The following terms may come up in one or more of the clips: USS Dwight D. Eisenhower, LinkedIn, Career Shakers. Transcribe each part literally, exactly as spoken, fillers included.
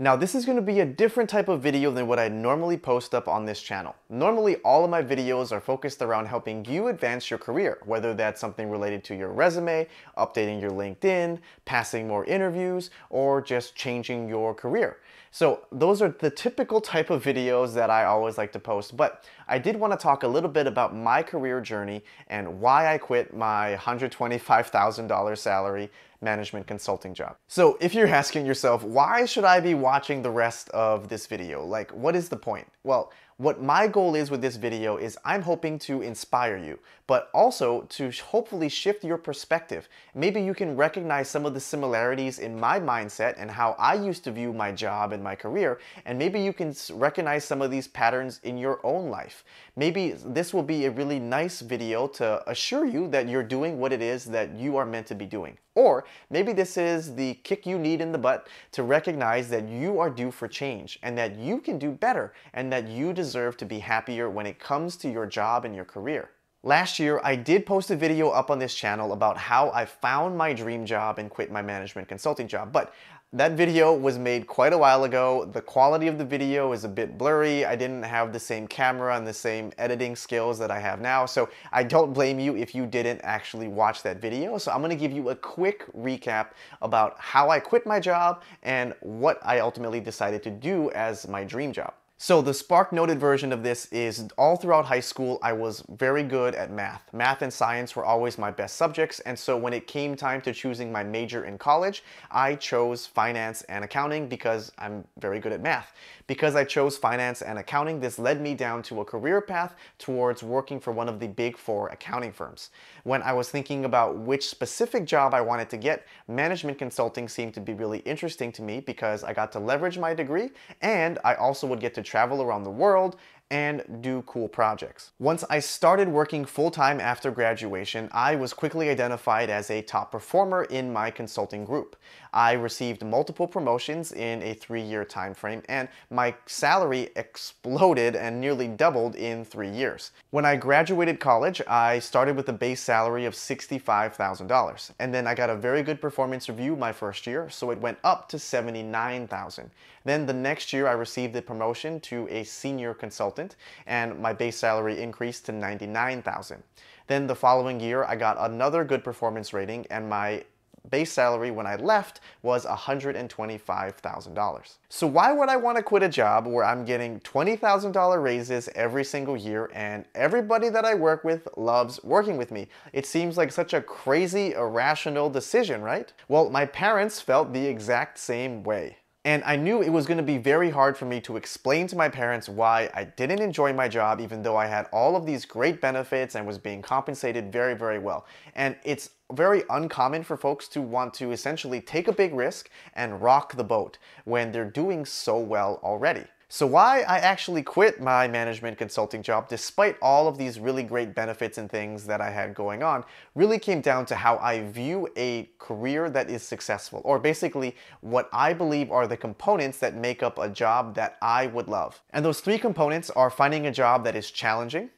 Now this is going to be a different type of video than what I normally post up on this channel. Normally all of my videos are focused around helping you advance your career, whether that's something related to your resume, updating your LinkedIn, passing more interviews, or just changing your career. So those are the typical type of videos that I always like to post, but I did want to talk a little bit about my career journey and why I quit my one hundred twenty-five thousand dollar salary management consulting job. So if you're asking yourself, why should I be watching the rest of this video? Like, what is the point? Well, what my goal is with this video is I'm hoping to inspire you, but also to hopefully shift your perspective. Maybe you can recognize some of the similarities in my mindset and how I used to view my job and my career, and maybe you can recognize some of these patterns in your own life. Maybe this will be a really nice video to assure you that you're doing what it is that you are meant to be doing. Or maybe this is the kick you need in the butt to recognize that you are due for change and that you can do better and that you deserve to be happier when it comes to your job and your career. Last year, I did post a video up on this channel about how I found my dream job and quit my management consulting job, but that video was made quite a while ago. The quality of the video is a bit blurry. I didn't have the same camera and the same editing skills that I have now, so I don't blame you if you didn't actually watch that video. So I'm gonna give you a quick recap about how I quit my job and what I ultimately decided to do as my dream job. So the SparkNoted version of this is all throughout high school, I was very good at math. Math and science were always my best subjects, and so when it came time to choosing my major in college, I chose finance and accounting because I'm very good at math. Because I chose finance and accounting, this led me down to a career path towards working for one of the big four accounting firms. When I was thinking about which specific job I wanted to get, management consulting seemed to be really interesting to me because I got to leverage my degree, and I also would get to travel around the world and do cool projects. Once I started working full-time after graduation, I was quickly identified as a top performer in my consulting group. I received multiple promotions in a three-year time frame, and my salary exploded and nearly doubled in three years. When I graduated college, I started with a base salary of sixty-five thousand dollars, and then I got a very good performance review my first year, so it went up to seventy-nine thousand dollars. Then the next year, I received a promotion to a senior consultant, and my base salary increased to ninety-nine thousand dollars. Then the following year, I got another good performance rating, and my base salary when I left was one hundred twenty-five thousand dollars. So why would I want to quit a job where I'm getting twenty thousand dollar raises every single year and everybody that I work with loves working with me? It seems like such a crazy, irrational decision, right? Well, my parents felt the exact same way. And I knew it was going to be very hard for me to explain to my parents why I didn't enjoy my job, even though I had all of these great benefits and was being compensated very, very well. And it's very uncommon for folks to want to essentially take a big risk and rock the boat when they're doing so well already. So why I actually quit my management consulting job, despite all of these really great benefits and things that I had going on, really came down to how I view a career that is successful, or basically what I believe are the components that make up a job that I would love. And those three components are finding a job that is challenging,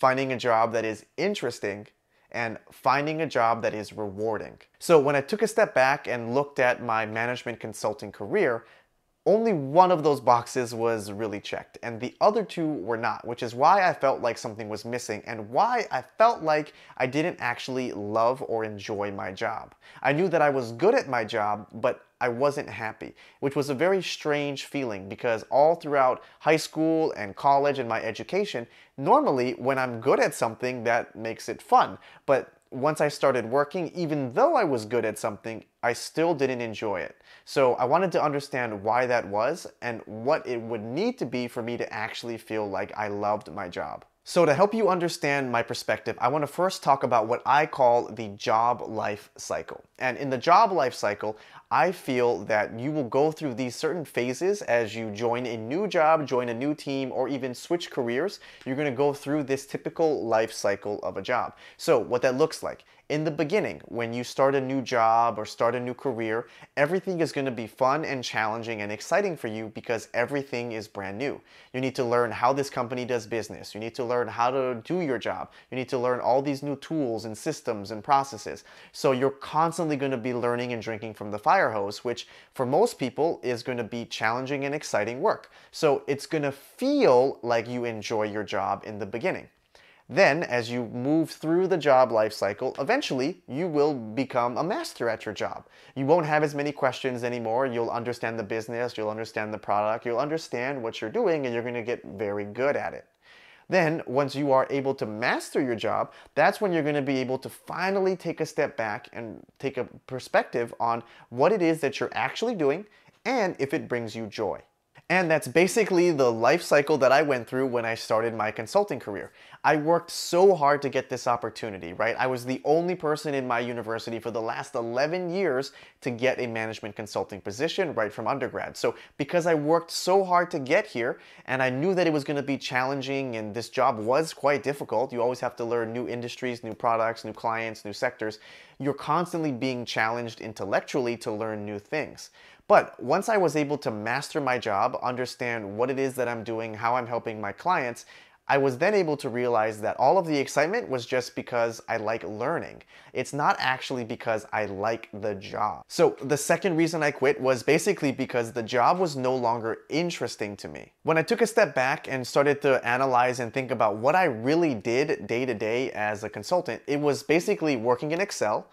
finding a job that is interesting, and finding a job that is rewarding. So when I took a step back and looked at my management consulting career, only one of those boxes was really checked, and the other two were not, which is why I felt like something was missing and why I felt like I didn't actually love or enjoy my job. I knew that I was good at my job, but I wasn't happy, which was a very strange feeling because all throughout high school and college and my education, normally when I'm good at something, that makes it fun. But once I started working, even though I was good at something, I still didn't enjoy it. So I wanted to understand why that was and what it would need to be for me to actually feel like I loved my job. So to help you understand my perspective, I want to first talk about what I call the job life cycle. And in the job life cycle, I feel that you will go through these certain phases as you join a new job, join a new team, or even switch careers. You're going to go through this typical life cycle of a job. So what that looks like In the beginning, when you start a new job or start a new career, everything is going to be fun and challenging and exciting for you because everything is brand new. You need to learn how this company does business. You need to learn how to do your job. You need to learn all these new tools and systems and processes. So you're constantly going to be learning and drinking from the fire hose, which for most people is going to be challenging and exciting work. So it's going to feel like you enjoy your job in the beginning. Then, as you move through the job life cycle, eventually you will become a master at your job. You won't have as many questions anymore. You'll understand the business, you'll understand the product, you'll understand what you're doing, and you're going to get very good at it. Then, once you are able to master your job, that's when you're going to be able to finally take a step back and take a perspective on what it is that you're actually doing and if it brings you joy. And that's basically the life cycle that I went through when I started my consulting career. I worked so hard to get this opportunity, right? I was the only person in my university for the last eleven years to get a management consulting position right from undergrad. So because I worked so hard to get here and I knew that it was going to be challenging and this job was quite difficult, you always have to learn new industries, new products, new clients, new sectors. You're constantly being challenged intellectually to learn new things. But once I was able to master my job, understand what it is that I'm doing, how I'm helping my clients, I was then able to realize that all of the excitement was just because I like learning. It's not actually because I like the job. So the second reason I quit was basically because the job was no longer interesting to me. When I took a step back and started to analyze and think about what I really did day to day as a consultant, it was basically working in Excel,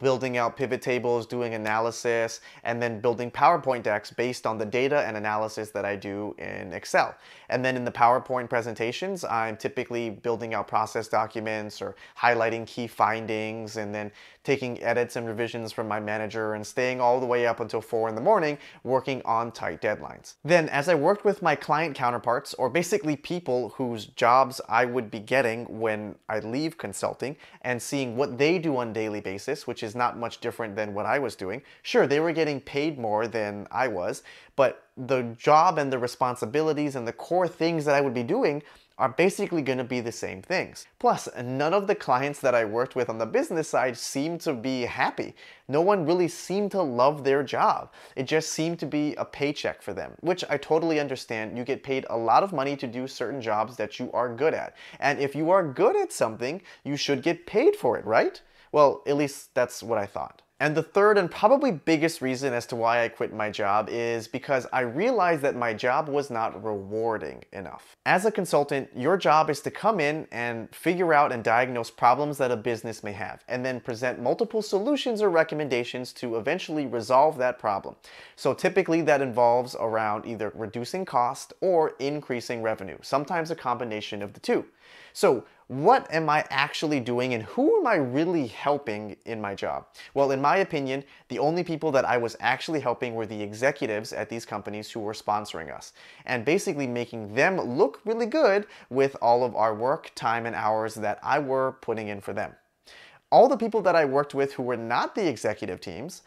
building out pivot tables, doing analysis, and then building PowerPoint decks based on the data and analysis that I do in Excel. And then in the PowerPoint presentations, I'm typically building out process documents or highlighting key findings and then taking edits and revisions from my manager and staying all the way up until four in the morning working on tight deadlines. Then as I worked with my client counterparts, or basically people whose jobs I would be getting when I leave consulting and seeing what they do on a daily basis, which is not much different than what I was doing. Sure, they were getting paid more than I was, but the job and the responsibilities and the core things that I would be doing are basically going to be the same things. Plus, none of the clients that I worked with on the business side seemed to be happy. No one really seemed to love their job. It just seemed to be a paycheck for them, which I totally understand. You get paid a lot of money to do certain jobs that you are good at. And if you are good at something, you should get paid for it, right? Well, at least that's what I thought. And the third and probably biggest reason as to why I quit my job is because I realized that my job was not rewarding enough. As a consultant, your job is to come in and figure out and diagnose problems that a business may have, and then present multiple solutions or recommendations to eventually resolve that problem. So typically that involves around either reducing cost or increasing revenue, sometimes a combination of the two. So what am I actually doing and who am I really helping in my job? Well, in my opinion, the only people that I was actually helping were the executives at these companies who were sponsoring us and basically making them look really good with all of our work, time, and hours that I were putting in for them. All the people that I worked with who were not the executive teams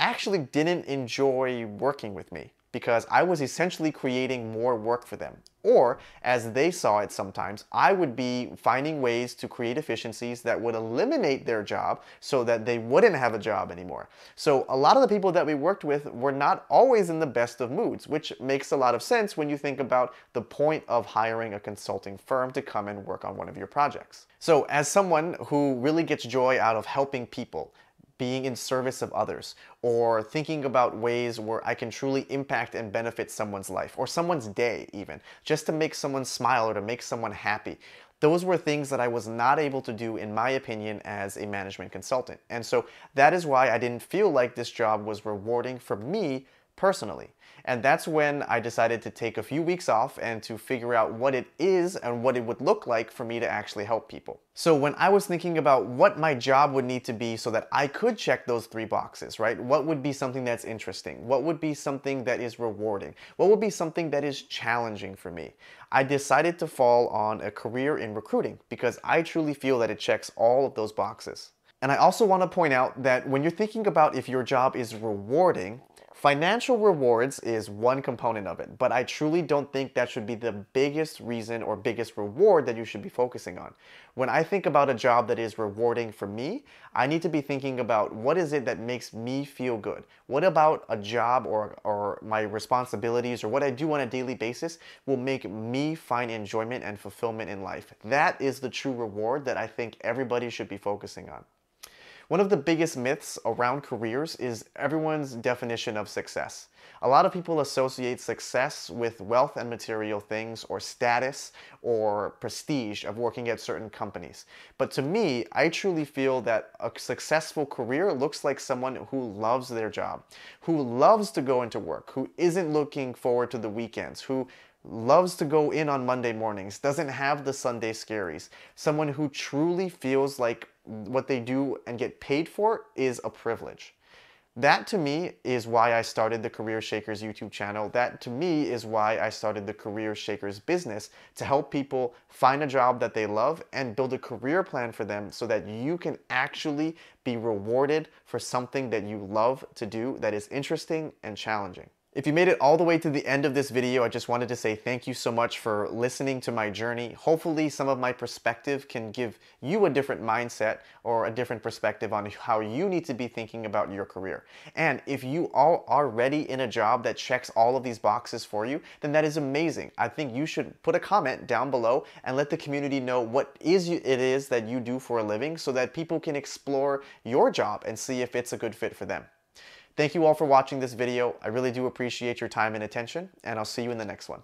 actually didn't enjoy working with me, because I was essentially creating more work for them. Or, as they saw it sometimes, I would be finding ways to create efficiencies that would eliminate their job so that they wouldn't have a job anymore. So a lot of the people that we worked with were not always in the best of moods, which makes a lot of sense when you think about the point of hiring a consulting firm to come and work on one of your projects. So as someone who really gets joy out of helping people, being in service of others, or thinking about ways where I can truly impact and benefit someone's life, or someone's day even, just to make someone smile or to make someone happy. Those were things that I was not able to do, in my opinion, as a management consultant. And so that is why I didn't feel like this job was rewarding for me personally. And that's when I decided to take a few weeks off and to figure out what it is and what it would look like for me to actually help people. So when I was thinking about what my job would need to be so that I could check those three boxes, right? What would be something that's interesting? What would be something that is rewarding? What would be something that is challenging for me? I decided to fall on a career in recruiting because I truly feel that it checks all of those boxes. And I also want to point out that when you're thinking about if your job is rewarding, Financial rewards is one component of it, but I truly don't think that should be the biggest reason or biggest reward that you should be focusing on. When I think about a job that is rewarding for me, I need to be thinking about what is it that makes me feel good? What about a job or, or my responsibilities or what I do on a daily basis will make me find enjoyment and fulfillment in life? That is the true reward that I think everybody should be focusing on. One of the biggest myths around careers is everyone's definition of success. A lot of people associate success with wealth and material things or status or prestige of working at certain companies. But to me, I truly feel that a successful career looks like someone who loves their job, who loves to go into work, who isn't looking forward to the weekends, who loves to go in on Monday mornings, doesn't have the Sunday scaries, someone who truly feels like what they do and get paid for is a privilege. That to me is why I started the Career Shakers YouTube channel. That to me is why I started the Career Shakers business, to help people find a job that they love and build a career plan for them so that you can actually be rewarded for something that you love to do that is interesting and challenging. If you made it all the way to the end of this video, I just wanted to say thank you so much for listening to my journey. Hopefully some of my perspective can give you a different mindset or a different perspective on how you need to be thinking about your career. And if you are already in a job that checks all of these boxes for you, then that is amazing. I think you should put a comment down below and let the community know what is it is that you do for a living so that people can explore your job and see if it's a good fit for them. Thank you all for watching this video. I really do appreciate your time and attention, and I'll see you in the next one.